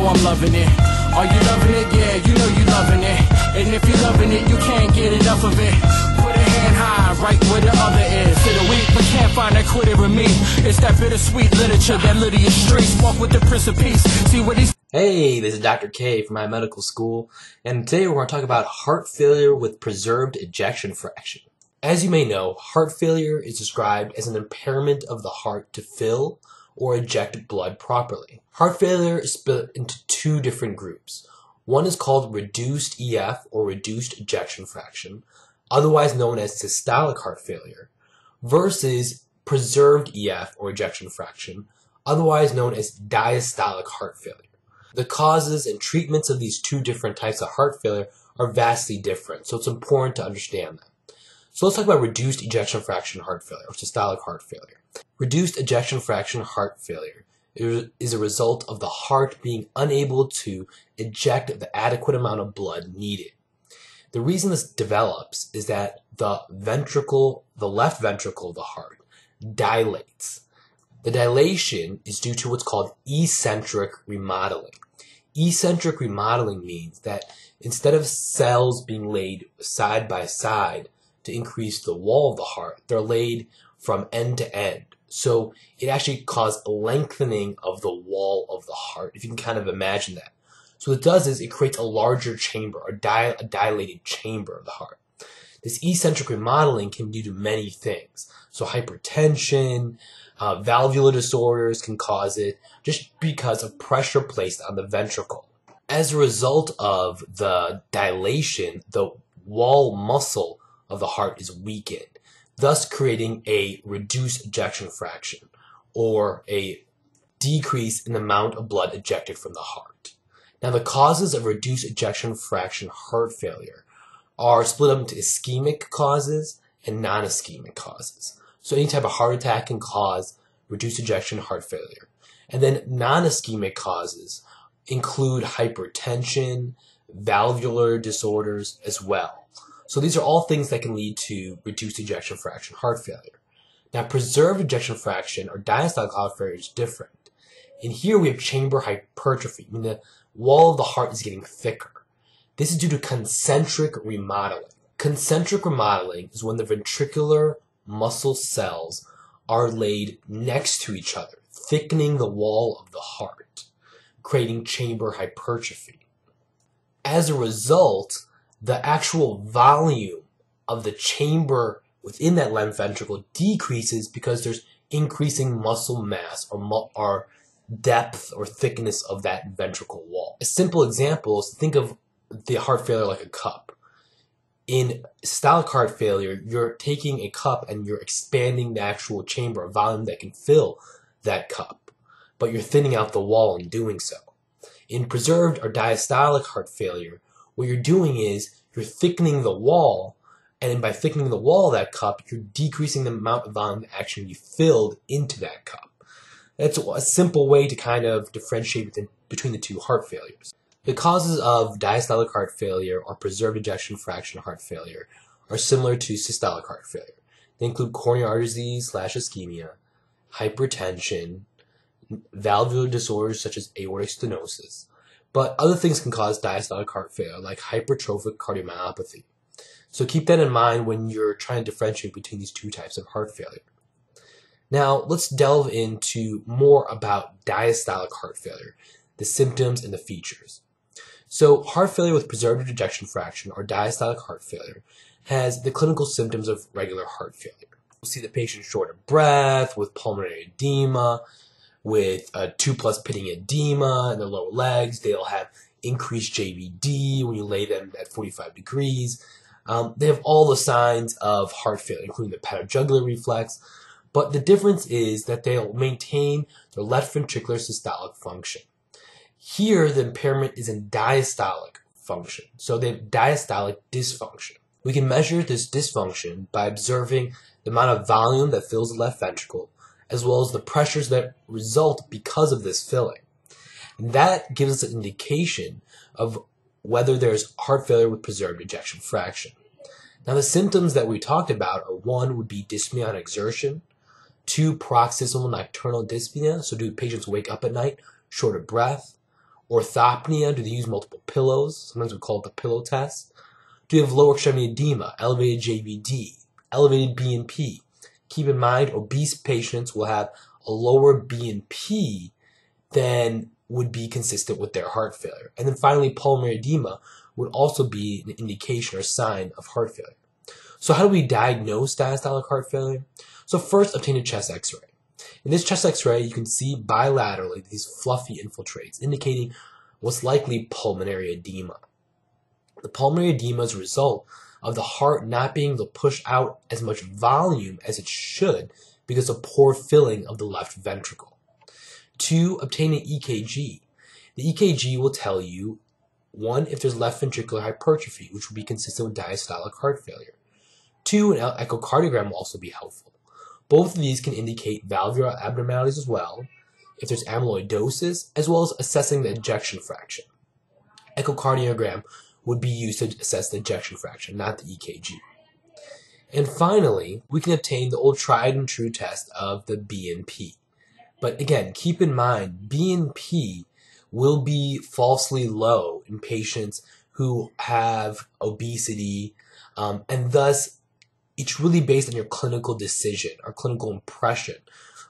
know I'm loving it. Are you loving it? Yeah, you know you loving it. And if you're loving it, you can't get enough of it. Put a hand high, right where the other is. To the weak, but can't find that quitter in me. It's that bittersweet literature, that Lydia streets. Walk with the Prince of Peace, see what he's... Hey, this is Dr. K from my medical school, and today we're going to talk about heart failure with preserved ejection fraction. As you may know, heart failure is described as an impairment of the heart to fill or eject blood properly. Heart failure is split into two different groups. One is called reduced EF or reduced ejection fraction, otherwise known as systolic heart failure, versus preserved EF or ejection fraction, otherwise known as diastolic heart failure. The causes and treatments of these two different types of heart failure are vastly different, so it's important to understand that. So let's talk about reduced ejection fraction heart failure, or systolic heart failure. Reduced ejection fraction heart failure is a result of the heart being unable to eject the adequate amount of blood needed. The reason this develops is that the ventricle, the left ventricle of the heart, dilates. The dilation is due to what's called eccentric remodeling. Eccentric remodeling means that instead of cells being laid side by side to increase the wall of the heart, they're laid from end to end. So it actually caused a lengthening of the wall of the heart, if you can kind of imagine that. So what it does is it creates a larger chamber, or a dilated chamber of the heart. This eccentric remodeling can lead to many things. So hypertension, valvular disorders can cause it just because of pressure placed on the ventricle. As a result of the dilation, the wall muscle of the heart is weakened, thus creating a reduced ejection fraction or a decrease in the amount of blood ejected from the heart. Now, the causes of reduced ejection fraction heart failure are split up into ischemic causes and non-ischemic causes. So any type of heart attack can cause reduced ejection heart failure. And then non-ischemic causes include hypertension, valvular disorders as well. So these are all things that can lead to reduced ejection fraction heart failure. Now, preserved ejection fraction or diastolic heart failure is different. And here we have chamber hypertrophy, meaning the wall of the heart is getting thicker. This is due to concentric remodeling. Concentric remodeling is when the ventricular muscle cells are laid next to each other, thickening the wall of the heart, creating chamber hypertrophy. As a result, the actual volume of the chamber within that left ventricle decreases because there's increasing muscle mass or depth or thickness of that ventricle wall. A simple example is to think of the heart failure like a cup. In systolic heart failure, you're taking a cup and you're expanding the actual chamber, a volume that can fill that cup, but you're thinning out the wall in doing so. In preserved or diastolic heart failure, what you're doing is you're thickening the wall, and by thickening the wall of that cup, you're decreasing the amount of volume that actually you filled into that cup. That's a simple way to kind of differentiate between the two heart failures. The causes of diastolic heart failure or preserved ejection fraction heart failure are similar to systolic heart failure. They include coronary artery disease/ischemia, hypertension, valvular disorders such as aortic stenosis, but other things can cause diastolic heart failure like hypertrophic cardiomyopathy. So keep that in mind when you're trying to differentiate between these two types of heart failure. Now let's delve into more about diastolic heart failure, the symptoms and the features. So heart failure with preserved ejection fraction or diastolic heart failure has the clinical symptoms of regular heart failure. We'll see the patient short of breath, with pulmonary edema, with 2+ pitting edema in the lower legs. They'll have increased JVD when you lay them at 45 degrees. They have all the signs of heart failure, including the patajugular reflex, but the difference is that they'll maintain their left ventricular systolic function. Here, the impairment is in diastolic function, so they have diastolic dysfunction. We can measure this dysfunction by observing the amount of volume that fills the left ventricle, as well as the pressures that result because of this filling. And that gives us an indication of whether there's heart failure with preserved ejection fraction. Now, the symptoms that we talked about are 1 would be dyspnea on exertion, 2 paroxysmal nocturnal dyspnea, so do patients wake up at night, short of breath, Orthopnea? Do they use multiple pillows? Sometimes we call it the pillow test. Do you have lower extremity edema, elevated JVD, elevated BNP? Keep in mind, obese patients will have a lower BNP than would be consistent with their heart failure. And then finally, pulmonary edema would also be an indication or sign of heart failure. So how do we diagnose diastolic heart failure? So first, obtain a chest x-ray. In this chest x-ray, you can see bilaterally these fluffy infiltrates, indicating what's likely pulmonary edema. The pulmonary edema is a result of the heart not being able to push out as much volume as it should because of poor filling of the left ventricle. 2, obtain an EKG. The EKG will tell you, 1, if there's left ventricular hypertrophy, which would be consistent with diastolic heart failure. 2, an echocardiogram will also be helpful. Both of these can indicate valvular abnormalities as well, if there's amyloidosis, as well as assessing the ejection fraction. Echocardiogram would be used to assess the ejection fraction, not the EKG. And finally, we can obtain the old tried and true test of the BNP. But again, keep in mind, BNP will be falsely low in patients who have obesity, and thus it's really based on your clinical decision or clinical impression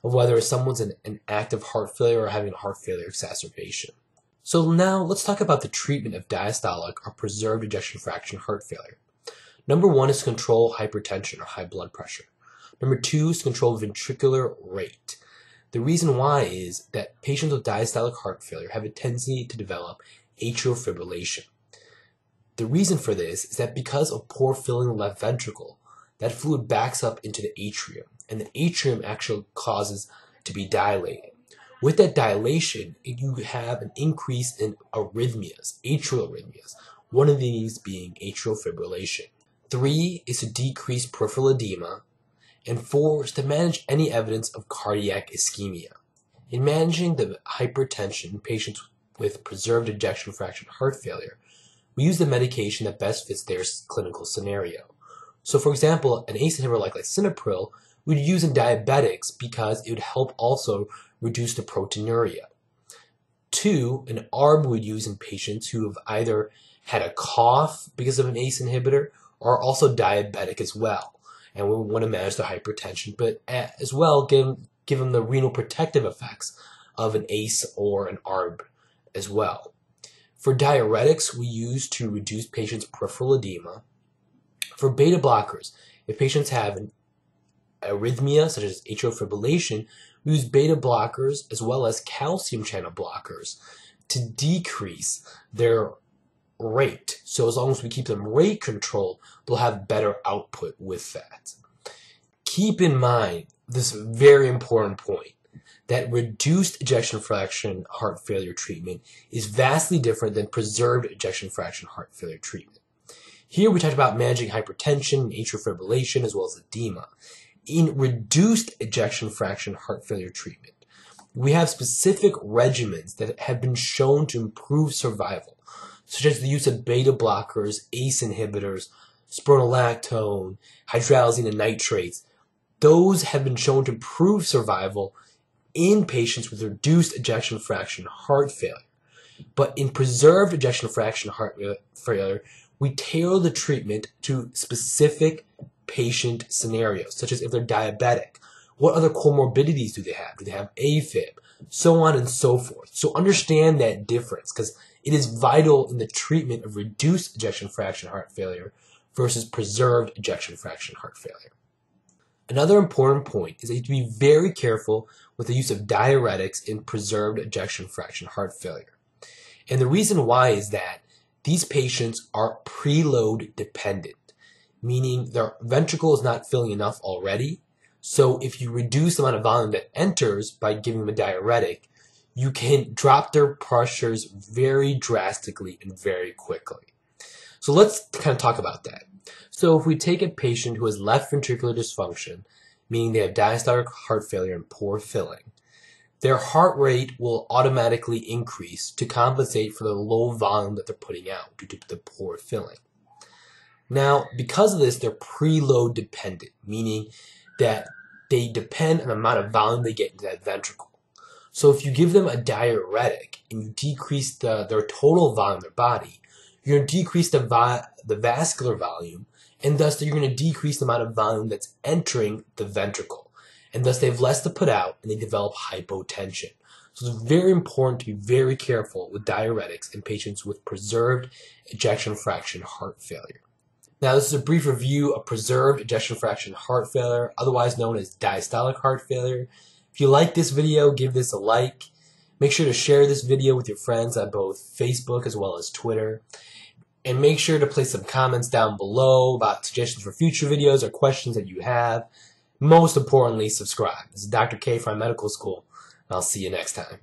of whether someone's an active heart failure or having a heart failure exacerbation. So now let's talk about the treatment of diastolic or preserved ejection fraction heart failure. Number 1 is to control hypertension or high blood pressure. Number 2 is to control ventricular rate. The reason why is that patients with diastolic heart failure have a tendency to develop atrial fibrillation. The reason for this is that because of poor filling the left ventricle, that fluid backs up into the atrium, and the atrium actually causes to be dilated. With that dilation, you have an increase in arrhythmias, atrial arrhythmias, one of these being atrial fibrillation. 3 is to decrease peripheral edema, and 4 is to manage any evidence of cardiac ischemia. In managing the hypertension in patients with preserved ejection fraction heart failure, we use the medication that best fits their clinical scenario. So for example, an ACE inhibitor like Lisinopril we'd use in diabetics because it would help also reduce the proteinuria. 2, an ARB we'd use in patients who have either had a cough because of an ACE inhibitor or are also diabetic as well. And we want to manage the hypertension, but as well give them the renal protective effects of an ACE or an ARB as well. For diuretics, we use to reduce patients' peripheral edema. For beta blockers, if patients have an arrhythmia such as atrial fibrillation, we use beta blockers as well as calcium channel blockers to decrease their rate. So as long as we keep them rate controlled, they'll have better output with that. Keep in mind this very important point that reduced ejection fraction heart failure treatment is vastly different than preserved ejection fraction heart failure treatment. Here we talked about managing hypertension and atrial fibrillation as well as edema. In reduced ejection fraction heart failure treatment, we have specific regimens that have been shown to improve survival, such as the use of beta blockers, ACE inhibitors, spironolactone, hydralazine, and nitrates. Those have been shown to improve survival in patients with reduced ejection fraction heart failure. But in preserved ejection fraction heart failure, we tailor the treatment to specific patient scenarios, such as if they're diabetic, what other comorbidities do they have AFib, so on and so forth. So understand that difference because it is vital in the treatment of reduced ejection fraction heart failure versus preserved ejection fraction heart failure. Another important point is that you have to be very careful with the use of diuretics in preserved ejection fraction heart failure. And the reason why is that these patients are preload dependent, meaning their ventricle is not filling enough already. So if you reduce the amount of volume that enters by giving them a diuretic, you can drop their pressures very drastically and very quickly. So let's kind of talk about that. So if we take a patient who has left ventricular dysfunction, meaning they have diastolic heart failure and poor filling, their heart rate will automatically increase to compensate for the low volume that they're putting out due to the poor filling. Now, because of this, they're preload dependent, meaning that they depend on the amount of volume they get into that ventricle. So if you give them a diuretic and you decrease their total volume of their body, you're going to decrease the vascular volume, and thus you're going to decrease the amount of volume that's entering the ventricle. And thus they have less to put out and they develop hypotension. So it's very important to be very careful with diuretics in patients with preserved ejection fraction heart failure. Now, this is a brief review of preserved ejection fraction heart failure, otherwise known as diastolic heart failure. If you like this video, give this a like. Make sure to share this video with your friends on both Facebook as well as Twitter. And make sure to place some comments down below about suggestions for future videos or questions that you have. Most importantly, subscribe. This is Dr. K from medical school, and I'll see you next time.